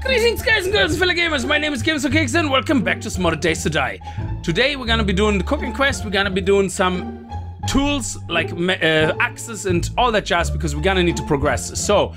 Greetings guys and girls and fellow gamers, my name is Games4Kickz and welcome back to Modded Days to Die. Today we're gonna be doing the cooking quest, we're gonna be doing some tools like axes and all that jazz because we're gonna need to progress. So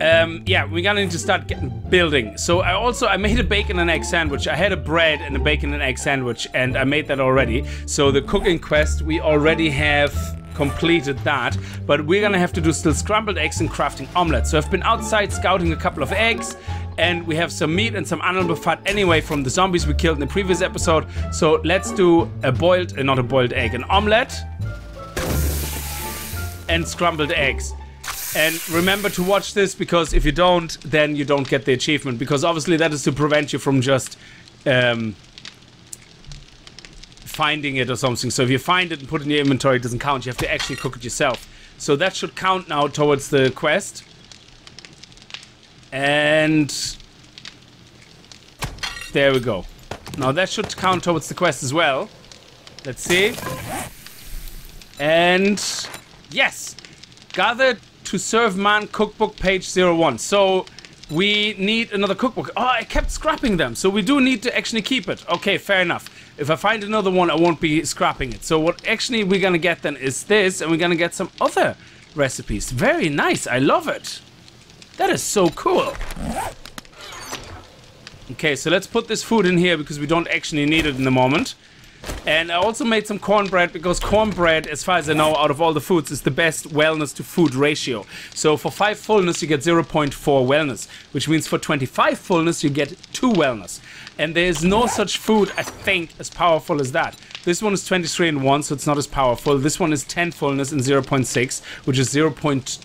yeah, we're gonna need to start building. So I made a bacon and egg sandwich. I had a bread and a bacon and egg sandwich and I made that already. So the cooking quest, we already have completed that, but we're gonna have to do still scrambled eggs and crafting omelets. So I've been outside scouting a couple of eggs and we have some meat and some animal fat anyway from the zombies we killed in the previous episode. So let's do a boiled, not a boiled egg, an omelet and scrambled eggs. And remember to watch this because if you don't, then you don't get the achievement, because obviously that is to prevent you from just finding it or something. So if you find it and put it in your inventory, it doesn't count. You have to actually cook it yourself. So that should count now towards the quest. And there we go. Now that should count towards the quest as well. Let's see. And yes, gather to serve man cookbook page 01. So we need another cookbook. Oh, I kept scrapping them. So we do need to actually keep it. Okay, fair enough. If I find another one, I won't be scrapping it. So what actually we're gonna get then is this, and we're gonna get some other recipes. Very nice, I love it. That is so cool. Okay, so let's put this food in here because we don't actually need it in the moment. And I also made some cornbread because cornbread, as far as I know, out of all the foods, is the best wellness to food ratio. So for 5 fullness, you get 0.4 wellness, which means for 25 fullness, you get 2 wellness. And there is no such food, I think, as powerful as that. This one is 23 and 1, so it's not as powerful. This one is 10 fullness and 0.6, which is 0.2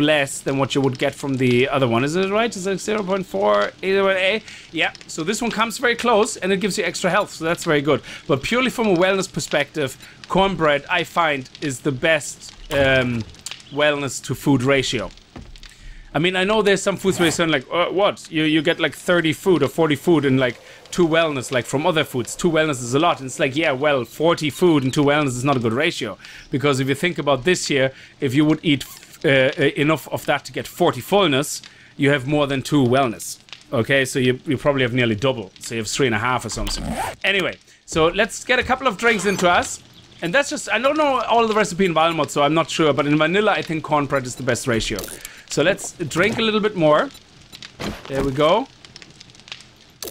less than what you would get from the other one. Is it right? Is it 0.4? Yeah, so this one comes very close and it gives you extra health, so that's very good. But purely from a wellness perspective, cornbread, I find, is the best wellness to food ratio. I mean, I know there's some foods where you sound like, what? You get like 30 food or 40 food and like 2 wellness, like from other foods. 2 wellness is a lot. And it's like, yeah, well, 40 food and 2 wellness is not a good ratio. Because if you think about this here, if you would eat enough of that to get 40 fullness, you have more than 2 wellness. Okay, so you probably have nearly double. So you have 3.5 or something. Anyway, so let's get a couple of drinks into us. And that's just, I don't know all the recipe in Valmont, so I'm not sure. But in vanilla, I think cornbread is the best ratio. So let's drink a little bit more. There we go.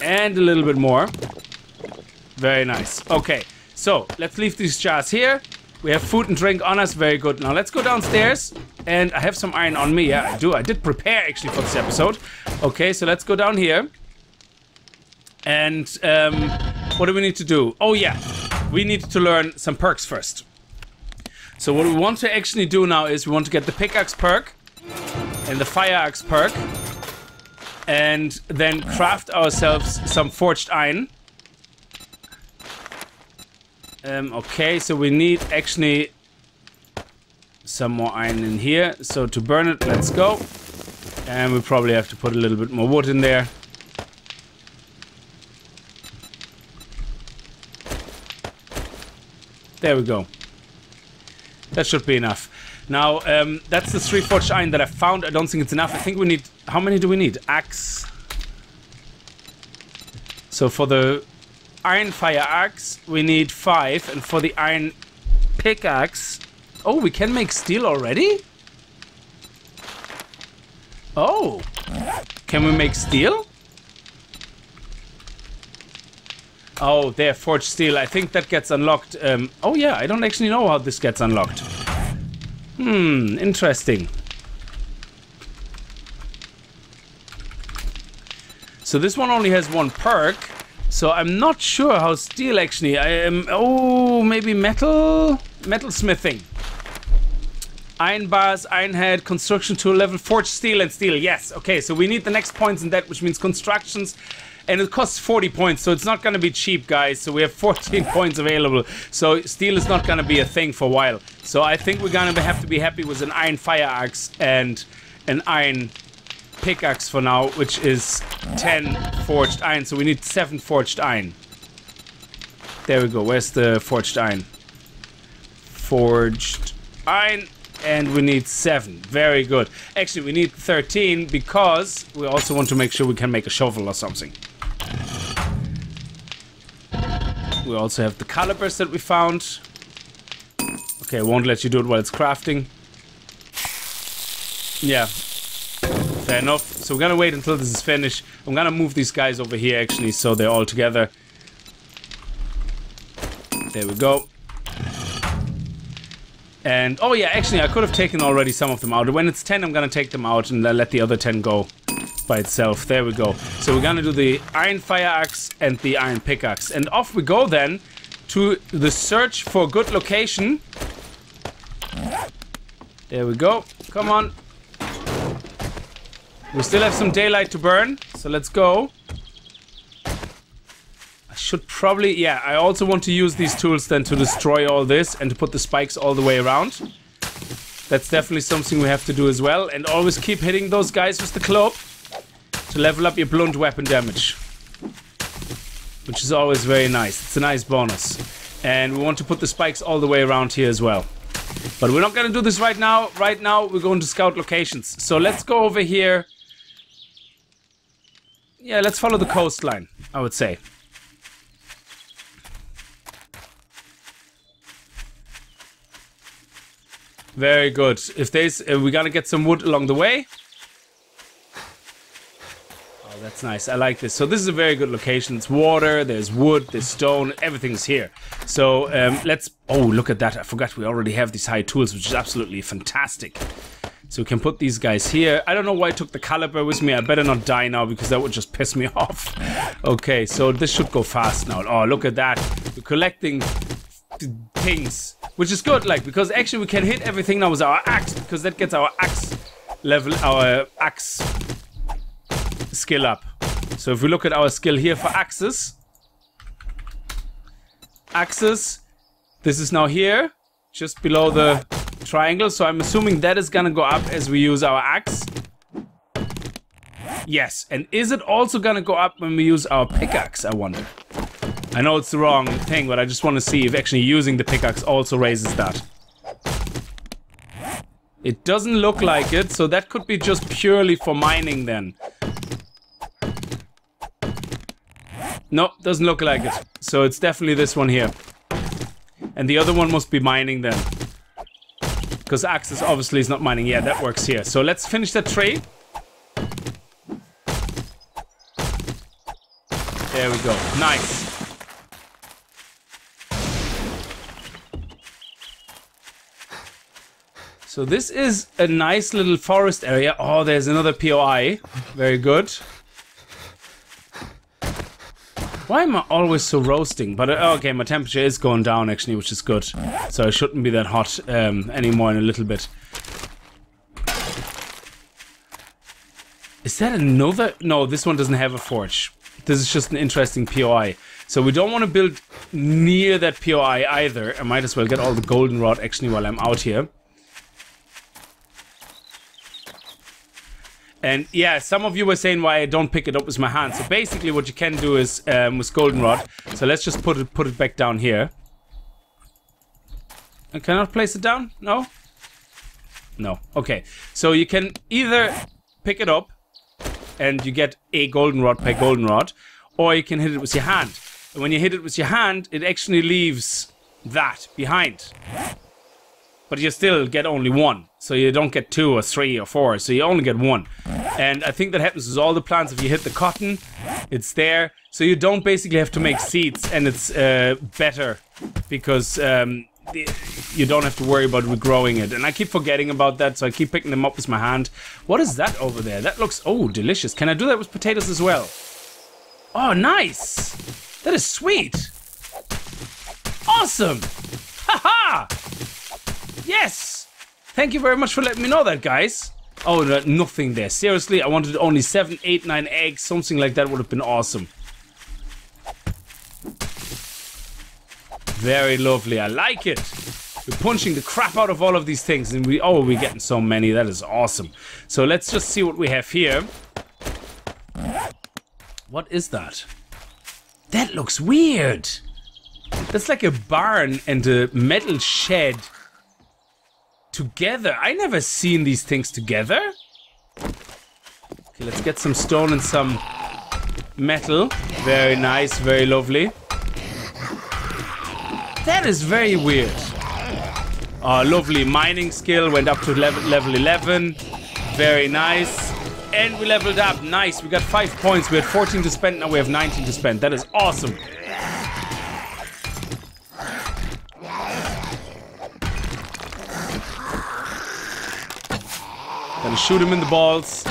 And a little bit more. Very nice. Okay, so let's leave these jars here. We have food and drink on us, very good. Now let's go downstairs, and I have some iron on me. Yeah, I do. I did prepare actually for this episode. Okay, so let's go down here. And what do we need to do? Oh yeah, we need to learn some perks first. So what we want to actually do now is we want to get the pickaxe perk and the fire axe perk, and then craft ourselves some forged iron. Okay, so we need actually some more iron in here. So to burn it, let's go. And we probably have to put a little bit more wood in there. There we go. That should be enough. Now, that's the 3 forged iron that I found. I don't think it's enough. I think we need... How many do we need? Axe. So for the... iron fire axe, we need 5, and for the iron pickaxe, oh, we can make steel already? Oh, can we make steel? Oh, there, forged steel, I think that gets unlocked. Oh yeah, I don't actually know how this gets unlocked. Hmm, interesting. So this one only has 1 perk. So I'm not sure how steel actually, I am, oh, maybe metal? Metal smithing. Iron bars, iron head, construction tool level, forged steel and steel, yes. Okay, so we need the next points in that, which means constructions, and it costs 40 points, so it's not gonna be cheap, guys. So we have 14 points available, so steel is not gonna be a thing for a while. So I think we're gonna have to be happy with an iron fire axe and an iron pickaxe for now, which is 10 forged iron, so we need 7 forged iron. There we go. Where's the forged iron? Forged iron. and we need 7. Very good. Actually, we need 13 because we also want to make sure we can make a shovel or something. We also have the calipers that we found. Okay, I won't let you do it while it's crafting. Yeah, fair enough. So we're gonna wait until this is finished. I'm gonna move these guys over here actually so they're all together. There we go. And oh yeah, actually I could have taken already some of them out. When it's 10, I'm gonna take them out and let the other 10 go by itself. There we go. So we're gonna do the iron fire axe and the iron pickaxe, and off we go then to the search for good location. There we go. Come on, we still have some daylight to burn, so let's go. I should probably, yeah, I also want to use these tools then to destroy all this and to put the spikes all the way around. That's definitely something we have to do as well. And always keep hitting those guys with the club to level up your blunt weapon damage, which is always very nice. It's a nice bonus. And we want to put the spikes all the way around here as well. But we're not going to do this right now. Right now, we're going to scout locations. So let's go over here. Yeah, let's follow the coastline, I would say. Very good. If there's, we're gonna get some wood along the way. Oh, that's nice. I like this. So this is a very good location. It's water, there's wood, there's stone, everything's here. So let's, oh, look at that. I forgot we already have these high tools, which is absolutely fantastic. So we can put these guys here. I don't know why I took the caliber with me. I better not die now because that would just piss me off. Okay, so this should go fast now. Oh, look at that. We're collecting things, which is good, like, because actually we can hit everything now with our axe, because that gets our axe level, our axe skill up. So if we look at our skill here for axes, this is now here just below the triangle, so I'm assuming that is gonna go up as we use our axe. Yes, and is it also gonna go up when we use our pickaxe, I wonder? I know it's the wrong thing, but I just want to see if actually using the pickaxe also raises that. It doesn't look like it, so that could be just purely for mining then. No, doesn't look like it. So it's definitely this one here. And the other one must be mining then. Because axe is obviously not mining. Yeah, that works here. So let's finish that tree. There we go. Nice. So this is a nice little forest area. Oh, there's another POI. Very good. Why am I always so roasting? But okay, my temperature is going down actually, which is good. So I shouldn't be that hot anymore in a little bit. Is that another? No, this one doesn't have a forge. This is just an interesting POI. So we don't want to build near that POI either. I might as well get all the goldenrod actually while I'm out here. And yeah, some of you were saying why I don't pick it up with my hand. So basically what you can do is with goldenrod. So let's just put it back down here. I cannot place it down? No? No. Okay. So you can either pick it up and you get a goldenrod per goldenrod, or you can hit it with your hand. And when you hit it with your hand, it actually leaves that behind. But you still get only one. So you don't get 2 or 3 or 4. So you only get 1. And I think that happens with all the plants. If you hit the cotton, it's there. So you don't basically have to make seeds. And it's better because you don't have to worry about regrowing it. And I keep forgetting about that. So I keep picking them up with my hand. What is that over there? That looks, oh, delicious. Can I do that with potatoes as well? Oh, nice. That is sweet. Awesome. Ha ha. Yes! Thank you very much for letting me know that, guys. Oh, nothing there. Seriously, I wanted only 7, 8, 9 eggs. Something like that would have been awesome. Very lovely. I like it. We're punching the crap out of all of these things. And we, oh, we're getting so many. That is awesome. So let's just see what we have here. What is that? That looks weird. That's like a barn and a metal shed Together? I never seen these things together. Okay, let's get some stone and some metal. Very nice, very lovely. That is very weird. Oh, lovely mining skill. Went up to level 11. Very nice. And we leveled up. Nice. We got 5 points. We had 14 to spend. Now we have 19 to spend. That is awesome. Gonna shoot him in the balls.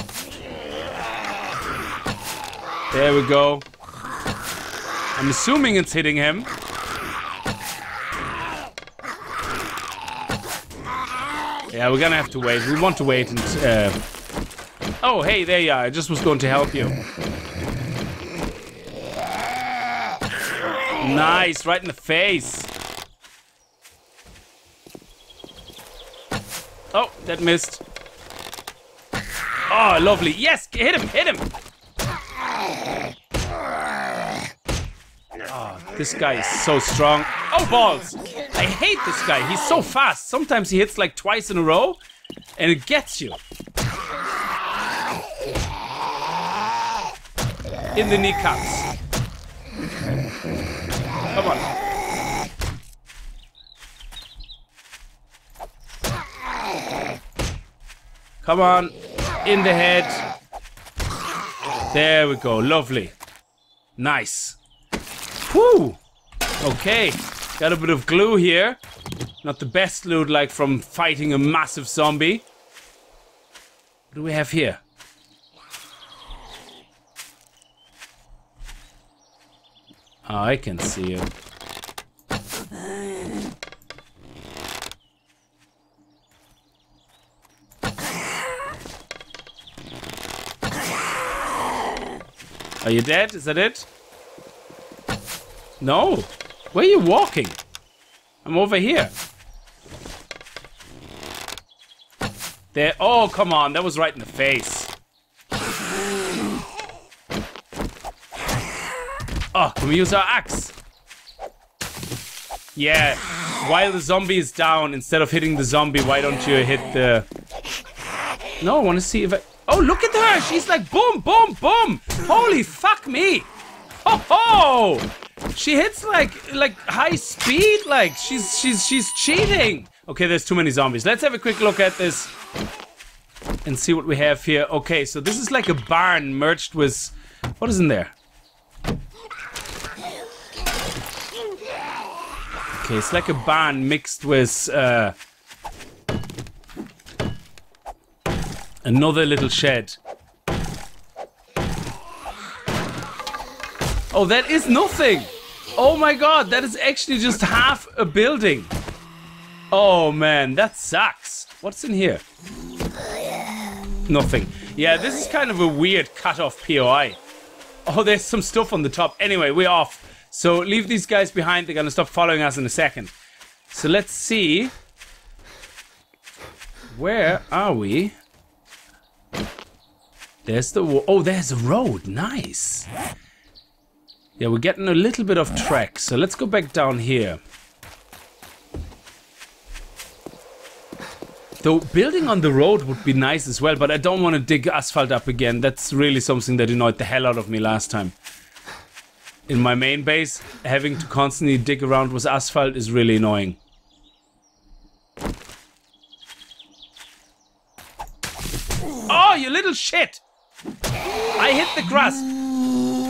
There we go. I'm assuming it's hitting him. Yeah, we're gonna have to wait. We want to wait and... Oh, hey, there you are. I just was going to help you. Nice, right in the face. Oh, that missed. Oh, lovely. Yes, hit him, hit him. Oh, this guy is so strong. Oh, balls. I hate this guy. He's so fast. Sometimes he hits like twice in a row, and it gets you. In the kneecaps. Come on. Come on. In the head. There we go. Lovely. Nice. Whew. Okay. Got a bit of glue here. Not the best loot, like from fighting a massive zombie. What do we have here? Oh, I can see you. Are you dead? Is that it? No. Where are you walking? I'm over here. There. Oh, come on. That was right in the face. Oh, can we use our axe? Yeah. While the zombie is down, instead of hitting the zombie, why don't you hit the... No, I want to see if I... Oh, look at her. She's like, boom, boom, boom. Holy fuck me. Ho, ho. She hits like high speed. Like, she's cheating. Okay, there's too many zombies. Let's have a quick look at this and see what we have here. Okay, so this is like a barn merged with... What is in there? Okay, it's like a barn mixed with another little shed. Oh, that is nothing. Oh my god, that is actually just half a building. Oh man, that sucks. What's in here? Nothing. Yeah, this is kind of a weird cut-off POI. Oh, there's some stuff on the top. Anyway, we're off. So leave these guys behind. They're gonna stop following us in a second. So let's see. Where are we? There's the... Oh, there's a road. Nice. Yeah, we're getting a little bit off track. So let's go back down here. Though building on the road would be nice as well, but I don't want to dig asphalt up again. That's really something that annoyed the hell out of me last time. In my main base, having to constantly dig around with asphalt is really annoying. Oh, you little shit! I hit the grass.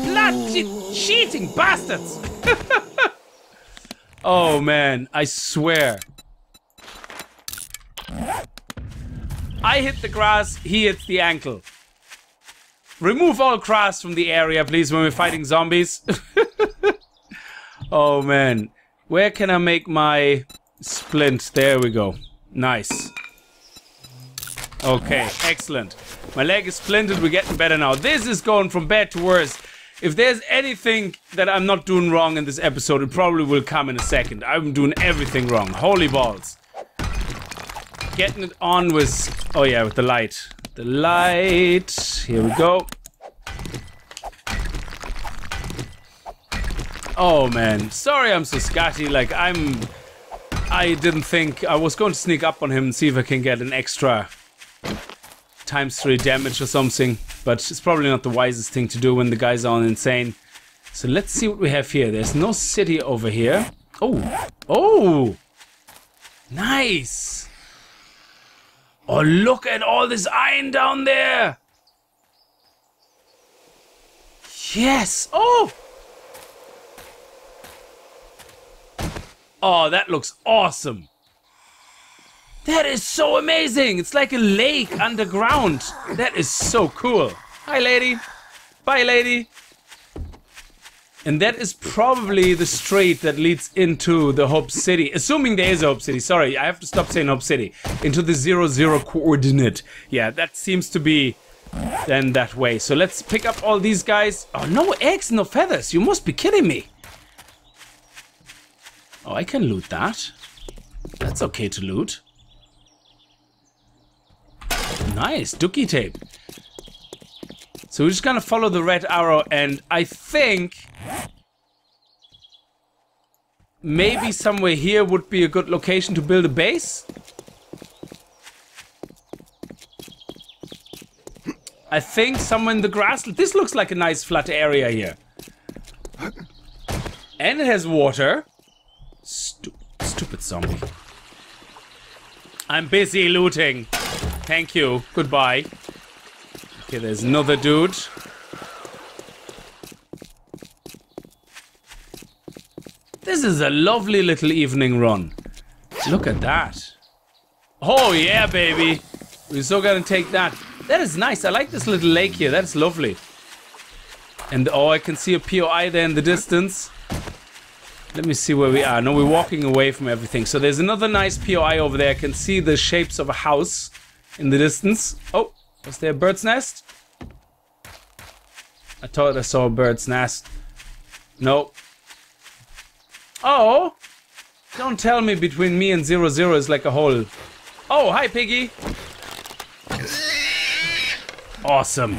Bloody cheating bastards! Oh man, I swear. I hit the grass, he hits the ankle. Remove all grass from the area, please, when we're fighting zombies. Oh, man. Where can I make my splint? There we go. Nice. Okay, excellent. My leg is splinted. We're getting better now. This is going from bad to worse. If there's anything that I'm not doing wrong in this episode, it probably will come in a second. I'm doing everything wrong. Holy balls. Getting it on with... Oh, yeah, with the light. The light. Here we go. Oh man, sorry I'm so scatty. Like, I'm I didn't think. I was going to sneak up on him and see if I can get an extra ×3 damage or something, but it's probably not the wisest thing to do when the guys are insane. So let's see what we have here. There's no city over here. Oh, oh, nice. Oh, look at all this iron down there. Yes. Oh. Oh, that looks awesome. That is so amazing. It's like a lake underground. That is so cool. Hi, lady. Bye, lady. And that is probably the street that leads into the Hope City. Assuming there is a Hope City. Sorry, I have to stop saying Hope City. Into the 0, 0 coordinate. Yeah, that seems to be then that way. So let's pick up all these guys. Oh, no eggs, no feathers. You must be kidding me. Oh, I can loot that. That's okay to loot. Nice, dookie tape. So we're just gonna follow the red arrow, and I think maybe somewhere here would be a good location to build a base. I think somewhere in the grass. This looks like a nice flat area here. And it has water. Stupid zombie. I'm busy looting. Thank you. Goodbye. Okay, there's another dude. This is a lovely little evening run. Look at that. Oh, yeah, baby. We're so gonna take that. That is nice. I like this little lake here. That's lovely. And oh, I can see a POI there in the distance. Let me see where we are. No, we're walking away from everything. So there's another nice POI over there. I can see the shapes of a house in the distance. Oh, was there a bird's nest? I thought I saw a bird's nest. No. Oh, don't tell me between me and 0, 0 is like a hole. Oh, hi, piggy. Awesome.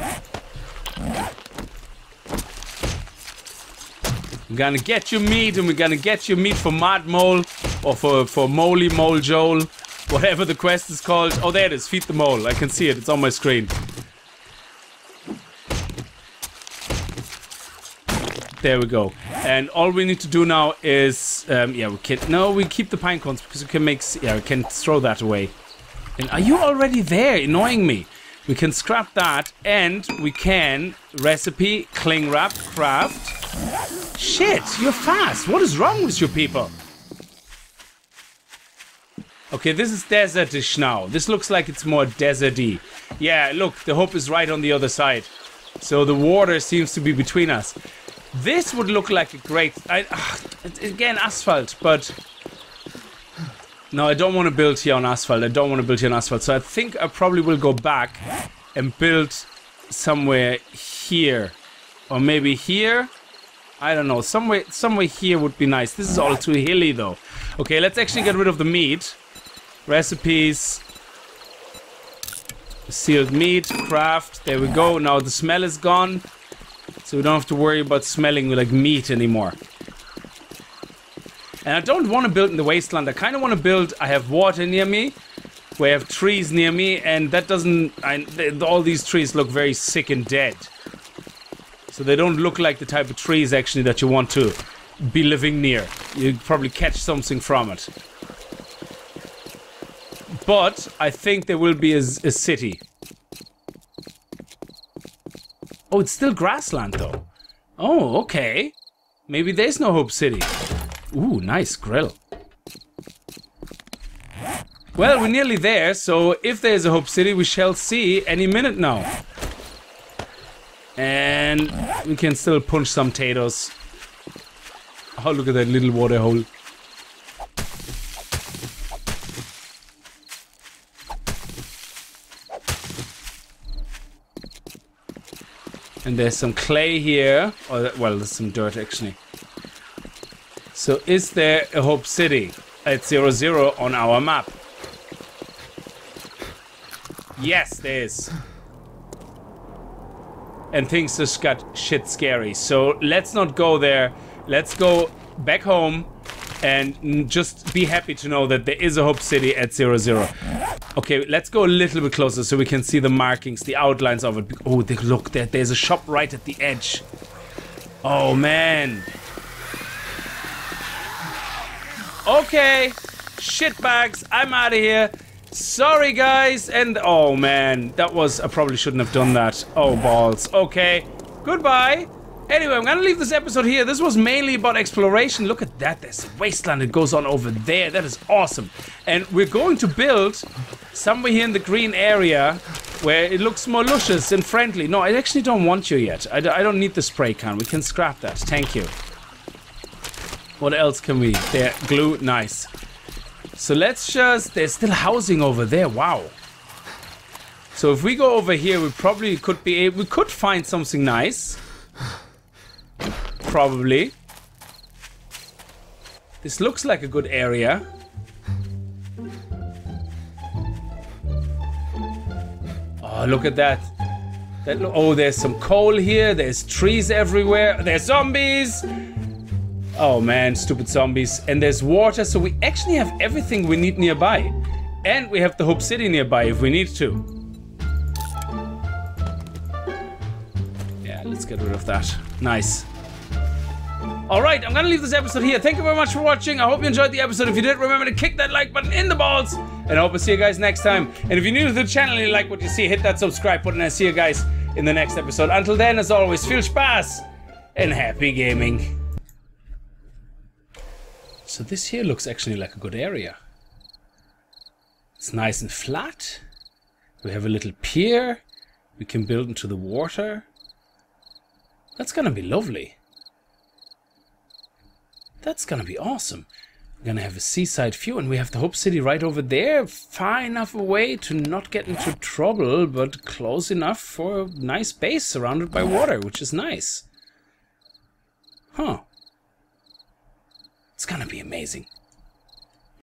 We're gonna get your meat, and we're gonna get your meat for Mad Mole, or for Moley Mole Joel, whatever the quest is called. Oh, there it is, feed the mole. I can see it, it's on my screen. There we go. And all we need to do now is, yeah, we can, no, we keep the pine cones because we can make, yeah, we can throw that away. And are you already there, annoying me? We can scrap that, and we can recipe, cling wrap, craft. Shit, you're fast. What is wrong with you people? Okay, this is desertish now. This looks like it's more deserty. Yeah, look, the Hope is right on the other side. So the water seems to be between us. This would look like a great... again, asphalt, but... No, I don't want to build here on asphalt. I don't want to build here on asphalt. So I think I probably will go back and build somewhere here. Or maybe here. I don't know. Somewhere here would be nice. This is all too hilly, though. Okay, let's actually get rid of the meat. Recipes. Sealed meat. Craft. There we go. Now the smell is gone. So we don't have to worry about smelling like meat anymore. And I don't want to build in the wasteland. I kind of want to build... I have water near me. We have trees near me. And that doesn't... all these trees look very sick and dead. So they don't look like the type of trees, actually, that you want to be living near. You'd probably catch something from it. But I think there will be a city. Oh, it's still grassland, though. Oh, okay. Maybe there's no Hope City. Ooh, nice grill. Well, we're nearly there, so if there's a Hope City, we shall see any minute now. And we can still punch some potatoes. Oh, look at that little water hole. And there's some clay here. Oh, that, well, there's some dirt, actually. So is there a Hope City at 0, 0 on our map? Yes, there is. And things just got shit scary. So let's not go there. Let's go back home and just be happy to know that there is a Hope City at 0-0. Okay, let's go a little bit closer so we can see the markings, the outlines of it. Oh, look, there's a shop right at the edge. Oh, man. Okay, shit bags, I'm out of here. Sorry, guys, and oh, man, that was, I probably shouldn't have done that. Oh, balls. Okay, goodbye. Anyway, I'm gonna leave this episode here. This was mainly about exploration. Look at that, there's a wasteland that goes on over there. That is awesome. And we're going to build somewhere here in the green area where it looks more luscious and friendly. No, I actually don't want you yet. I don't need the spray can. We can scrap that. Thank you. What else can we? There, glue, nice. So let's just, there's still housing over there, wow. So if we go over here, we probably could be able, we could find something nice. Probably. This looks like a good area. Oh, look at that. Oh, there's some coal here. There's trees everywhere. There's zombies. Oh, man, stupid zombies. And there's water. So we actually have everything we need nearby. And we have the Hope City nearby if we need to. Yeah, let's get rid of that. Nice. Alright, I'm gonna leave this episode here. Thank you very much for watching. I hope you enjoyed the episode. If you did, remember to kick that like button in the balls. And I hope I see you guys next time. And if you're new to the channel and you like what you see, hit that subscribe button. I'll see you guys in the next episode. Until then, as always, viel Spaß and happy gaming. So this here looks actually like a good area. It's nice and flat. We have a little pier. We can build into the water. That's gonna be lovely. That's gonna be awesome. We're gonna have a seaside view, and we have the Hope City right over there, far enough away to not get into trouble, but close enough for a nice base surrounded by water, which is nice. Huh. It's gonna be amazing.